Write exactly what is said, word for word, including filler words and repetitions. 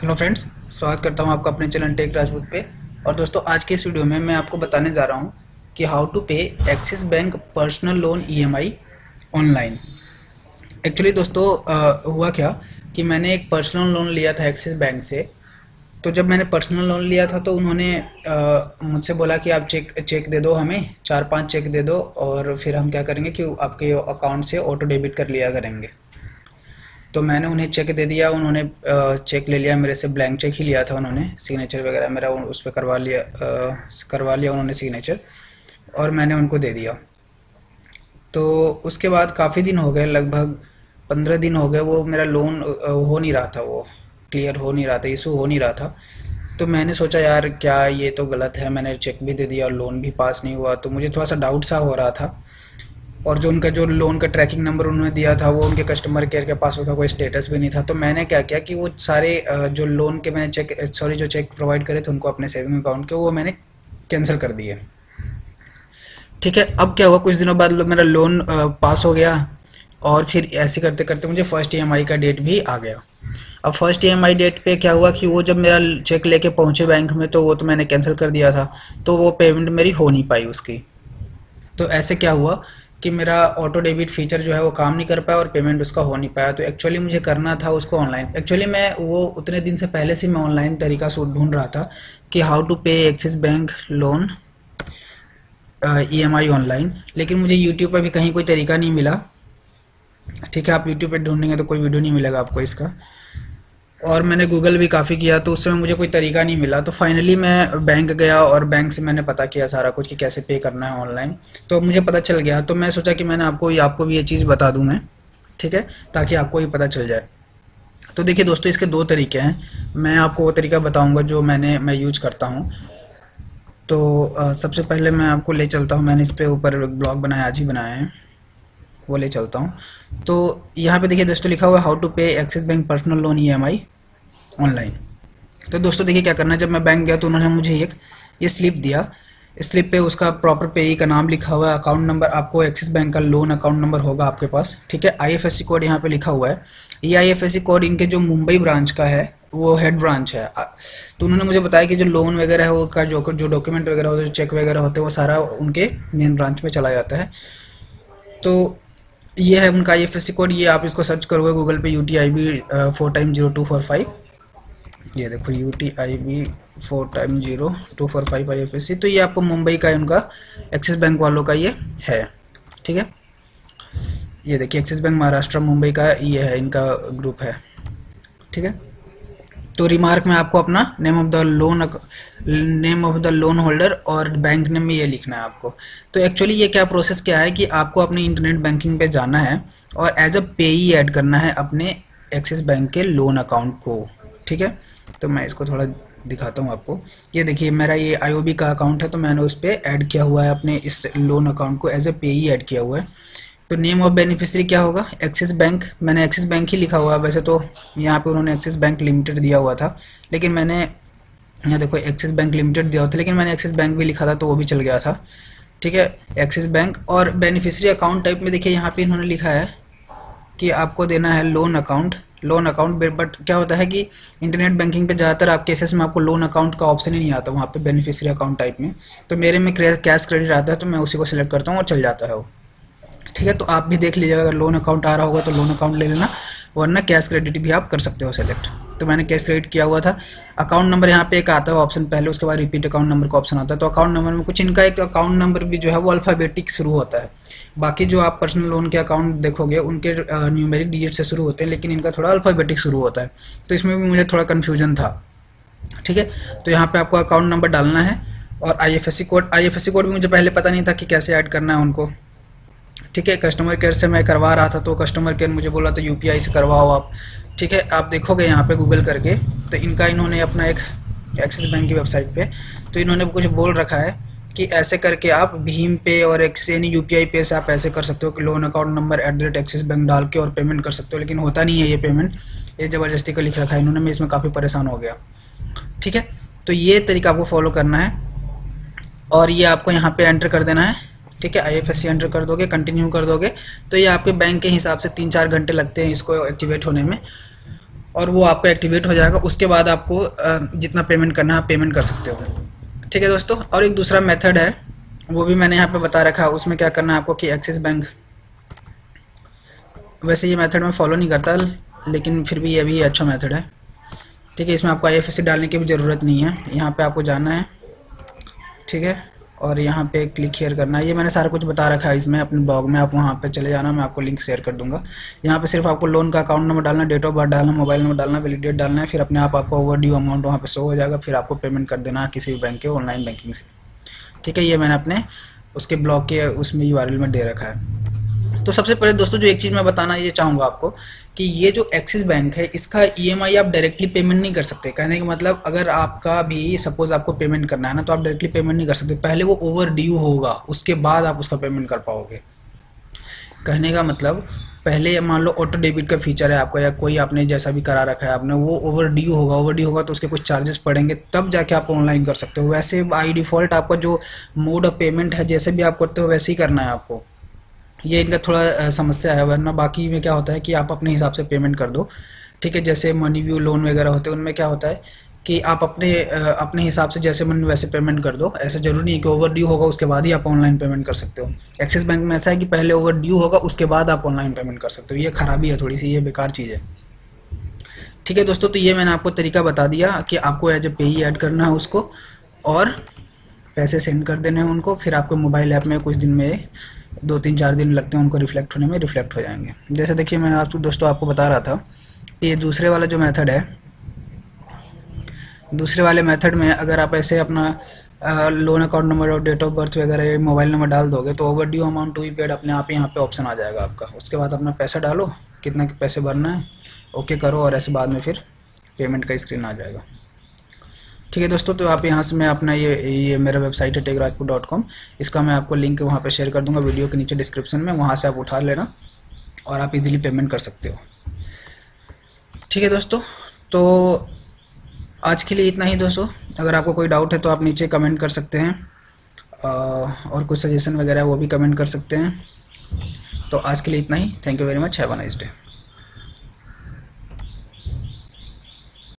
Hello friends, स्वागत करता हूं आपका अपने चैनल टेक राजपूत पे। और दोस्तों, आज के इस वीडियो में मैं आपको बताने जा रहा हूं कि how to pay Axis Bank personal loan EMI online. Actually दोस्तों आ, हुआ क्या कि मैंने एक पर्सनल लोन लिया था एक्सिस बैंक से। तो जब मैंने पर्सनल लोन लिया था तो उन्होंने मुझसे बोला कि आप चेक चेक दे दो, हमें चार पाँच चेक दे दो और फिर हम क्या करेंगे कि आपके अकाउंट से ऑटो डेबिट कर लिया करेंगे। तो मैंने उन्हें चेक दे दिया, उन्होंने चेक ले लिया, मेरे से ब्लैंक चेक ही लिया था उन्होंने, सिग्नेचर वगैरह मेरा उस पर करवा लिया करवा लिया उन्होंने सिग्नेचर, और मैंने उनको दे दिया। तो उसके बाद काफ़ी दिन हो गए, लगभग पंद्रह दिन हो गए, वो मेरा लोन हो नहीं रहा था, वो क्लियर हो नहीं रहा था, इशू हो नहीं रहा था। तो मैंने सोचा यार क्या ये तो गलत है, मैंने चेक भी दे दिया और लोन भी पास नहीं हुआ। तो मुझे थोड़ा सा डाउट सा हो रहा था। और जो उनका जो लोन का ट्रैकिंग नंबर उन्होंने दिया था वो उनके कस्टमर केयर के पास उसका कोई स्टेटस भी नहीं था। तो मैंने क्या किया कि वो सारे जो लोन के मैंने चेक सॉरी जो चेक प्रोवाइड करे थे उनको अपने सेविंग अकाउंट के, वो मैंने कैंसिल कर दिए। ठीक है, अब क्या हुआ कुछ दिनों बाद मेरा लोन पास हो गया और फिर ऐसे करते करते मुझे फर्स्ट ई एम आई का डेट भी आ गया। अब first E M I date पे क्या हुआ कि वो जब मेरा चेक लेके पहुँचे बैंक में तो वो तो मैंने कैंसिल कर दिया था, तो वो पेमेंट मेरी हो नहीं पाई उसकी। तो ऐसे क्या हुआ कि मेरा ऑटो डेबिट फीचर जो है वो काम नहीं कर पाया और पेमेंट उसका हो नहीं पाया। तो एक्चुअली मुझे करना था उसको ऑनलाइन। एक्चुअली मैं वो उतने दिन से पहले से मैं ऑनलाइन तरीका सूट ढूंढ रहा था कि how to pay Axis Bank loan EMI online, लेकिन मुझे यूट्यूब पर भी कहीं कोई तरीका नहीं मिला। ठीक है, आप यूट्यूब पर ढूंढेंगे तो कोई वीडियो नहीं मिलेगा आपको इसका। और मैंने गूगल भी काफ़ी किया तो उसमें मुझे कोई तरीका नहीं मिला। तो फाइनली मैं बैंक गया और बैंक से मैंने पता किया सारा कुछ कि कैसे पे करना है ऑनलाइन। तो मुझे पता चल गया, तो मैं सोचा कि मैंने आपको आपको भी ये चीज़ बता दूं मैं, ठीक है, ताकि आपको भी पता चल जाए। तो देखिए दोस्तों, इसके दो तरीके हैं। मैं आपको वो तरीका बताऊँगा जो मैंने मैं यूज करता हूँ। तो आ, सबसे पहले मैं आपको ले चलता हूँ, मैंने इस पर ऊपर ब्लॉग बनाया, आज ही बनाया है, वो ले चलता हूँ। तो यहाँ पे देखिए दोस्तों लिखा हुआ है how to pay Axis Bank personal loan EMI online. तो दोस्तों देखिए क्या करना है, जब मैं बैंक गया तो उन्होंने मुझे एक ये स्लिप दिया। स्लिप पे उसका प्रॉपर पेयी का नाम लिखा हुआ है, अकाउंट नंबर, आपको एक्सिस बैंक का लोन अकाउंट नंबर होगा आपके पास। ठीक है, आईएफएससी कोड यहाँ पे लिखा हुआ है। ये आईएफएससी कोड इनके जो मुंबई ब्रांच का है वो हेड ब्रांच है। तो उन्होंने मुझे बताया कि जो लोन वगैरह है वो का जो जो डॉक्यूमेंट वगैरह होते हैं, चेक वगैरह होते हैं, वो सारा उनके मेन ब्रांच में चला जाता है। तो ये है उनका आईएफएससी कोड। ये आप इसको सर्च करोगे गूगल पे, U T I B four time zero two four five, ये देखो U T I B four time zero two four five IFSC. तो ये आपको मुंबई का उनका एक्सिस बैंक वालों का ये है। ठीक है, ये देखिए एक्सिस बैंक महाराष्ट्र मुंबई का ये है, इनका ग्रुप है। ठीक है, तो रिमार्क में आपको अपना name of the loan name of the loan holder और बैंक नेम में ये लिखना है आपको। तो एक्चुअली ये क्या प्रोसेस क्या है कि आपको अपने इंटरनेट बैंकिंग पे जाना है और एज अ पेई ऐड करना है अपने एक्सिस बैंक के लोन अकाउंट को। ठीक है, तो मैं इसको थोड़ा दिखाता हूँ आपको। ये देखिए मेरा ये आईओबी का अकाउंट है, तो मैंने उस पर ऐड किया हुआ है अपने इस लोन अकाउंट को, एज अ पेई ऐड किया हुआ है। तो नेम ऑफ बेनिफिशियरी क्या होगा, एक्सिस बैंक, मैंने एक्सिस बैंक ही लिखा हुआ है। वैसे तो यहाँ पे उन्होंने एक्सिस बैंक लिमिटेड दिया हुआ था, लेकिन मैंने यहाँ देखो एक्सिस बैंक लिमिटेड दिया हुआ था, लेकिन मैंने एक्सिस बैंक भी लिखा था तो वो भी चल गया था। ठीक है, एक्सिस बैंक। और बेनिफिशियरी अकाउंट टाइप में देखिए यहाँ पर इन्होंने लिखा है कि आपको देना है loan account loan account but क्या होता है कि इंटरनेट बैंकिंग पे ज़्यादातर आप केसेस में आपको लोन अकाउंट का ऑप्शन ही नहीं आता वहाँ पे बेनिफिशियरी अकाउंट टाइप में। तो मेरे में कैश क्रेडिट आता है तो मैं उसी को सिलेक्ट करता हूँ और चल जाता है वो। ठीक है, तो आप भी देख लीजिएगा, अगर लोन अकाउंट आ रहा होगा तो लोन अकाउंट ले लेना, वरना कैश क्रेडिट भी आप कर सकते हो सेलेक्ट। तो मैंने कैश क्रेडिट किया हुआ था। अकाउंट नंबर यहाँ पे एक आता है ऑप्शन पहले, उसके बाद रिपीट अकाउंट नंबर का ऑप्शन आता है। तो अकाउंट नंबर में कुछ इनका एक अकाउंट नंबर भी जो है वो अल्फ़ाबेटिक शुरू होता है। बाकी जो आप पर्सनल लोन के अकाउंट देखोगे उनके न्यूमेरिक डिजिट से शुरू होते हैं, लेकिन इनका थोड़ा अल्फ़ाबेटिक शुरू होता है। तो इसमें भी मुझे थोड़ा कन्फ्यूजन था। ठीक है, तो यहाँ पर आपको अकाउंट नंबर डालना है और आईएफएससी कोड आईएफएससी कोड भी मुझे पहले पता नहीं था कि कैसे ऐड करना है उनको। ठीक है, कस्टमर केयर से मैं करवा रहा था तो कस्टमर केयर मुझे बोला था यूपीआई से करवाओ आप। ठीक है, आप देखोगे यहाँ पे गूगल करके तो इनका इन्होंने अपना एक एक्सिस बैंक की वेबसाइट पे तो इन्होंने कुछ बोल रखा है कि ऐसे करके आप भीम पे और एक्स यानी यूपीआई पे से आप ऐसे कर सकते हो कि loan account number at the rate Axis Bank डाल के और पेमेंट कर सकते हो। लेकिन होता नहीं है ये पेमेंट, ये ज़बरदस्ती का लिख रखा है इन्होंने, मैं इसमें काफ़ी परेशान हो गया। ठीक है, तो ये तरीका आपको फॉलो करना है और ये आपको यहाँ पर एंटर कर देना है। ठीक है, आईएफएससी एंटर कर दोगे, कंटिन्यू कर दोगे, तो ये आपके बैंक के हिसाब से तीन चार घंटे लगते हैं इसको एक्टिवेट होने में। और वो आपका एक्टिवेट हो जाएगा। उसके बाद आपको जितना पेमेंट करना है आप पेमेंट कर सकते हो। ठीक है दोस्तों, और एक दूसरा मेथड है वो भी मैंने यहाँ पे बता रखा है। उसमें क्या करना है आपको कि एक्सिस बैंक, वैसे ये मेथड मैं फॉलो नहीं करता लेकिन फिर भी ये भी अच्छा मेथड है। ठीक है, इसमें आपको आई एफ एस सी डालने की भी ज़रूरत नहीं है। यहाँ पे आपको जाना है, ठीक है, और यहाँ पे क्लिक शेयर करना है। ये मैंने सारा कुछ बता रखा है इसमें अपने ब्लॉग में, आप वहाँ पे चले जाना, मैं आपको लिंक शेयर कर दूँगा। यहाँ पे सिर्फ आपको लोन का अकाउंट नंबर डालना, डेट ऑफ बर्थ डालना, मोबाइल नंबर डालना, वैलिड डेट डालना है, फिर अपने आप आपको ओवर ड्यू अमाउंट वहाँ पर शो हो जाएगा। फिर आपको पेमेंट कर देना है किसी भी बैंक के ऑनलाइन बैंकिंग से। ठीक है, ये मैंने अपने उसके ब्लॉग के उसमें यू आर एल में दे रखा है। तो सबसे पहले दोस्तों जो एक चीज़ मैं बताना ये चाहूँगा आपको कि ये जो एक्सिस बैंक है इसका ई एम आई आप डायरेक्टली पेमेंट नहीं कर सकते। कहने का मतलब अगर आपका भी सपोज़ आपको पेमेंट करना है ना तो आप डायरेक्टली पेमेंट नहीं कर सकते, पहले वो ओवर ड्यू होगा उसके बाद आप उसका पेमेंट कर पाओगे। कहने का मतलब पहले मान लो ऑटो डेबिट का फीचर है आपका या कोई आपने जैसा भी करा रखा है आपने, वो ओवर ड्यू होगा, ओवर ड्यू होगा तो उसके कुछ चार्जेस पड़ेंगे तब जाके आप ऑनलाइन कर सकते हो। वैसे बाई डिफ़ॉल्ट आपका जो मोड ऑफ पेमेंट है जैसे भी आप करते हो वैसे ही करना है आपको। ये इनका थोड़ा समस्या है, वरना बाकी में क्या होता है कि आप अपने हिसाब से पेमेंट कर दो। ठीक है, जैसे मनी व्यू लोन वगैरह होते हैं उनमें क्या होता है कि आप अपने अपने हिसाब से जैसे मन वैसे पेमेंट कर दो। ऐसा जरूरी नहीं कि ओवर ड्यू होगा उसके बाद ही आप ऑनलाइन पेमेंट कर सकते हो। एक्सिस बैंक में ऐसा है कि पहले ओवर ड्यू होगा उसके बाद आप ऑनलाइन पेमेंट कर सकते हो। ये खराबी है थोड़ी सी, ये बेकार चीज़ है। ठीक है दोस्तों, तो ये मैंने आपको तरीका बता दिया कि आपको एज ए पेई ऐड करना है उसको और पैसे सेंड कर देने हैं उनको। फिर आपके मोबाइल ऐप में कुछ दिन में, दो तीन चार दिन लगते हैं उनको रिफ्लेक्ट होने में, रिफ्लेक्ट हो जाएंगे। जैसे देखिए मैं आपको दोस्तों आपको बता रहा था कि ये दूसरे वाला जो मेथड है, दूसरे वाले मेथड में अगर आप ऐसे अपना लोन अकाउंट नंबर और डेट ऑफ बर्थ वगैरह मोबाइल नंबर डाल दोगे तो overdue amount to be paid अपने आप ही यहाँ पे ऑप्शन आ जाएगा आपका। उसके बाद अपना पैसा डालो, कितना पैसे भरना है ओके करो, और ऐसे बाद में फिर पेमेंट का स्क्रीन आ जाएगा। ठीक है दोस्तों, तो आप यहाँ से मैं अपना ये ये मेरा वेबसाइट है टेक राजपूत डॉट कॉम, इसका मैं आपको लिंक वहाँ पे शेयर कर दूँगा वीडियो के नीचे डिस्क्रिप्शन में, वहाँ से आप उठा लेना और आप इजीली पेमेंट कर सकते हो। ठीक है दोस्तों, तो आज के लिए इतना ही दोस्तों। अगर आपको कोई डाउट है तो आप नीचे कमेंट कर सकते हैं और कुछ सजेशन वगैरह वो भी कमेंट कर सकते हैं। तो आज के लिए इतना ही, thank you very much, have a nice day.